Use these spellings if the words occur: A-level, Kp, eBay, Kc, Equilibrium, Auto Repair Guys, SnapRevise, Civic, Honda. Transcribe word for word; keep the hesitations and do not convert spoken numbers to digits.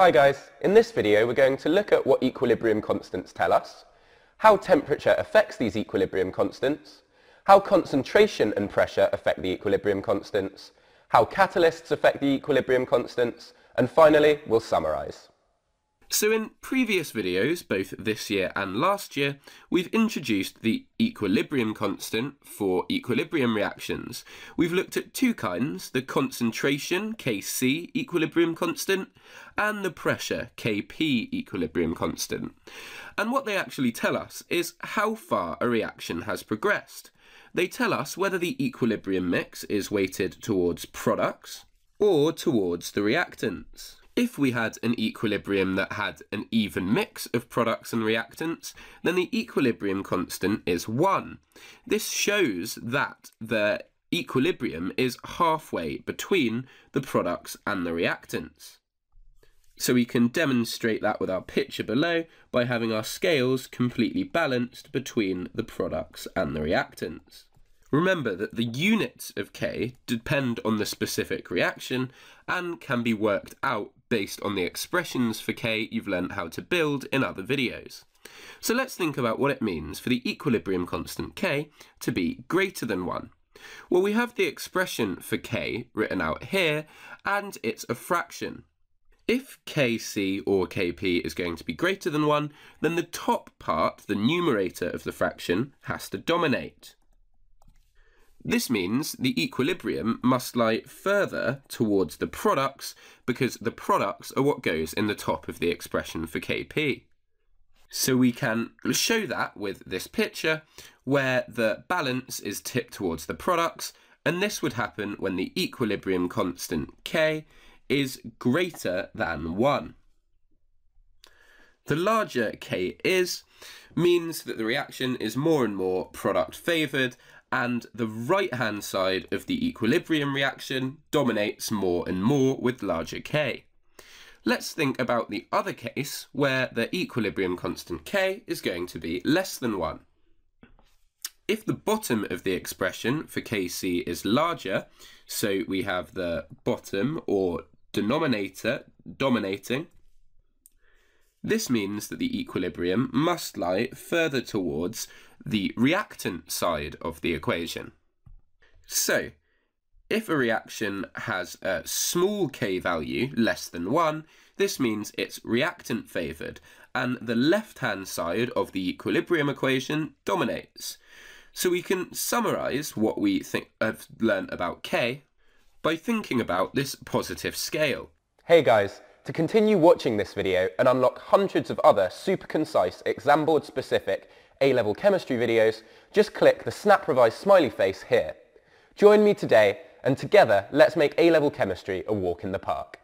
Hi guys, in this video we're going to look at what equilibrium constants tell us, how temperature affects these equilibrium constants, how concentration and pressure affect the equilibrium constants, how catalysts affect the equilibrium constants, and finally we'll summarise. So in previous videos, both this year and last year, we've introduced the equilibrium constant for equilibrium reactions. We've looked at two kinds, the concentration, Kc, equilibrium constant, and the pressure, Kp, equilibrium constant. And what they actually tell us is how far a reaction has progressed. They tell us whether the equilibrium mix is weighted towards products or towards the reactants. If we had an equilibrium that had an even mix of products and reactants, then the equilibrium constant is one. This shows that the equilibrium is halfway between the products and the reactants. So we can demonstrate that with our picture below by having our scales completely balanced between the products and the reactants. Remember that the units of K depend on the specific reaction and can be worked out based on the expressions for K you've learned how to build in other videos. So let's think about what it means for the equilibrium constant K to be greater than one. Well, we have the expression for K written out here, and it's a fraction. If Kc or Kp is going to be greater than one, then the top part, the numerator of the fraction, has to dominate. This means the equilibrium must lie further towards the products because the products are what goes in the top of the expression for Kp. So we can show that with this picture where the balance is tipped towards the products, and this would happen when the equilibrium constant K is greater than one. The larger K is means that the reaction is more and more product favoured, and the right-hand side of the equilibrium reaction dominates more and more with larger K. Let's think about the other case where the equilibrium constant K is going to be less than one. If the bottom of the expression for Kc is larger, so we have the bottom or denominator dominating, this means that the equilibrium must lie further towards the reactant side of the equation. So, if a reaction has a small K value, less than one, this means it's reactant favoured, and the left-hand side of the equilibrium equation dominates. So we can summarise what we think have learnt about K by thinking about this positive scale. Hey guys! To continue watching this video and unlock hundreds of other super concise, exam board specific A-level chemistry videos, just click the SnapRevise smiley face here. Join me today and together let's make A-level chemistry a walk in the park.